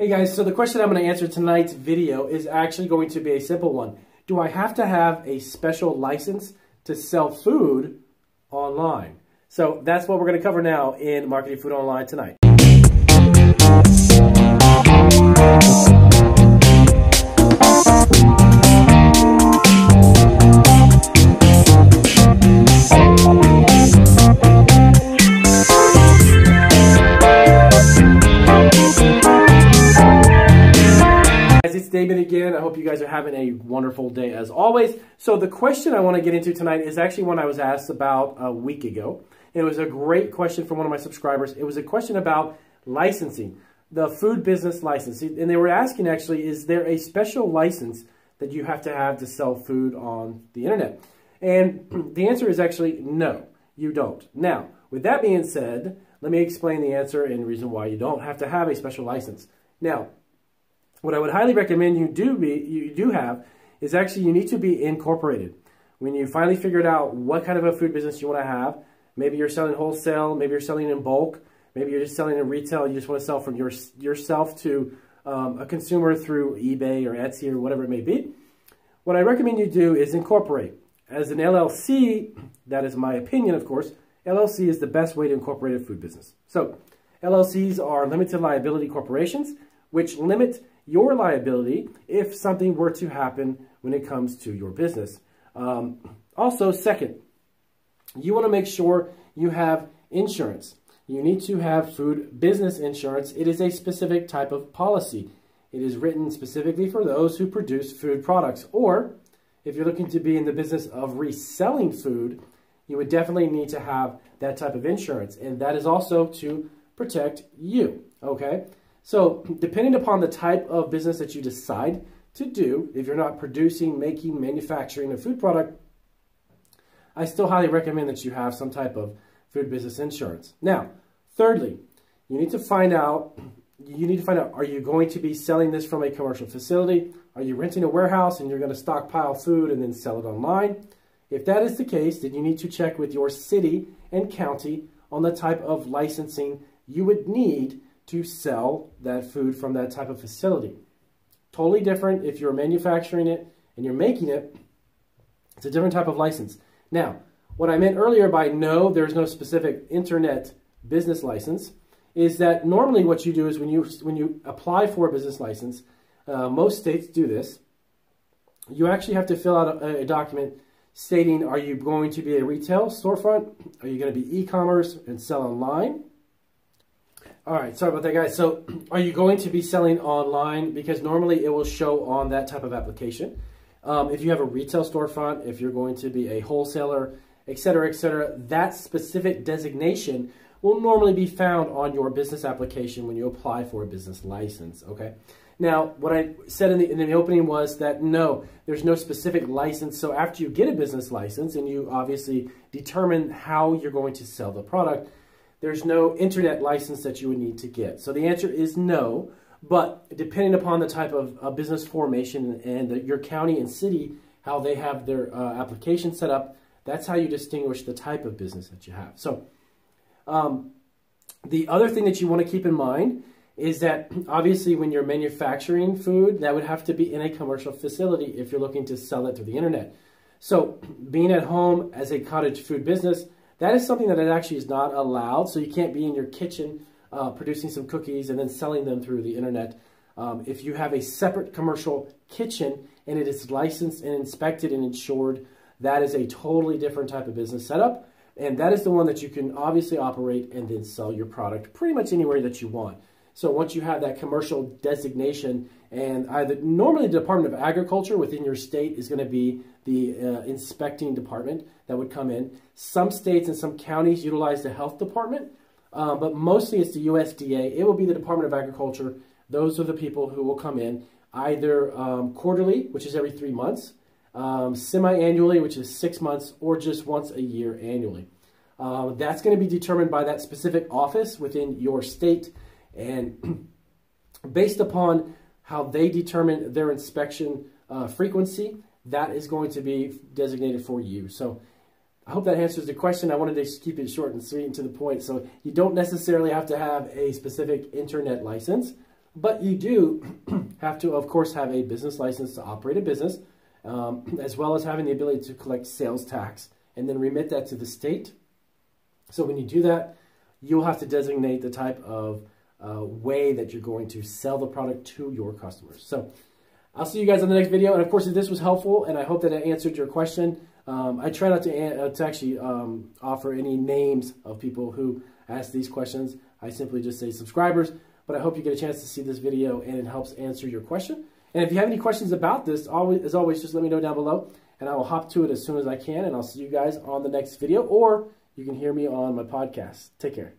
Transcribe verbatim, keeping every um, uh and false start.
Hey guys, so the question I'm going to answer tonight's video is actually going to be a simple one. Do I have to have a special license to sell food online? So that's what we're going to cover now in Marketing Food Online tonight. David again. I hope you guys are having a wonderful day as always. So the question I want to get into tonight is actually one I was asked about a week ago. It was a great question from one of my subscribers. It was a question about licensing, the food business licensing. And they were asking actually, is there a special license that you have to have to sell food on the internet? And the answer is actually no, you don't. Now, with that being said, let me explain the answer and the reason why you don't have to have a special license. Now, what I would highly recommend you do be, you do have is actually you need to be incorporated. When you finally figured out what kind of a food business you want to have, maybe you're selling wholesale, maybe you're selling in bulk, maybe you're just selling in retail, you just want to sell from your, yourself to um, a consumer through eBay or Etsy or whatever it may be. What I recommend you do is incorporate. As an L L C, that is my opinion of course, L L C is the best way to incorporate a food business. So L L Cs are limited liability corporations, which limit your liability if something were to happen when it comes to your business. Um, also, second, you want to make sure you have insurance. You need to have food business insurance. It is a specific type of policy. It is written specifically for those who produce food products. Or, if you're looking to be in the business of reselling food, you would definitely need to have that type of insurance. And that is also to protect you, okay? So, depending upon the type of business that you decide to do, if you're not producing, making, manufacturing a food product, I still highly recommend that you have some type of food business insurance. Now, thirdly, you need to find out, you need to find out, are you going to be selling this from a commercial facility? Are you renting a warehouse and you're going to stockpile food and then sell it online? If that is the case, then you need to check with your city and county on the type of licensing you would need to sell that food from that type of facility. Totally different if you're manufacturing it and you're making it. It's a different type of license. Now, what I meant earlier by no, there's no specific internet business license, is that normally what you do is when you, when you apply for a business license, uh, most states do this, you actually have to fill out a, a document stating, are you going to be a retail storefront? Are you gonna be e-commerce and sell online? All right, sorry about that, guys. So are you going to be selling online? Because normally it will show on that type of application. Um, if you have a retail storefront, if you're going to be a wholesaler, et cetera, et cetera, that specific designation will normally be found on your business application when you apply for a business license, okay? Now, what I said in the, in the opening was that no, there's no specific license. So after you get a business license and you obviously determine how you're going to sell the product, there's no internet license that you would need to get. So the answer is no, but depending upon the type of uh, business formation and the, your county and city, how they have their uh, application set up, that's how you distinguish the type of business that you have. So um, the other thing that you want to keep in mind is that obviously when you're manufacturing food, that would have to be in a commercial facility if you're looking to sell it through the internet. So being at home as a cottage food business, that is something that it actually is not allowed, so you can't be in your kitchen uh, producing some cookies and then selling them through the internet. Um, if you have a separate commercial kitchen and it is licensed and inspected and insured, that is a totally different type of business setup, and that is the one that you can obviously operate and then sell your product pretty much anywhere that you want. So once you have that commercial designation, and either normally the Department of Agriculture within your state is going to be the uh, inspecting department that would come in. Some states and some counties utilize the health department, uh, but mostly it's the U S D A. It will be the Department of Agriculture. Those are the people who will come in either um, quarterly, which is every three months, um, semi-annually, which is six months, or just once a year annually. Uh, that's going to be determined by that specific office within your state. And based upon how they determine their inspection uh, frequency, that is going to be designated for you. So I hope that answers the question. I wanted to keep it short and sweet and to the point. So you don't necessarily have to have a specific internet license, But you do have to, of course, have a business license to operate a business, um, as well as having the ability to collect sales tax and then remit that to the state. So when you do that, you'll have to designate the type of uh, way that you're going to sell the product to your customers. So I'll see you guys on the next video. And of course, if this was helpful and I hope that I answered your question, um, I try not to, uh, to actually um, offer any names of people who ask these questions. I simply just say subscribers. But I hope you get a chance to see this video and it helps answer your question. And if you have any questions about this, always, as always, just let me know down below and I will hop to it as soon as I can. And I'll see you guys on the next video, or you can hear me on my podcast. Take care.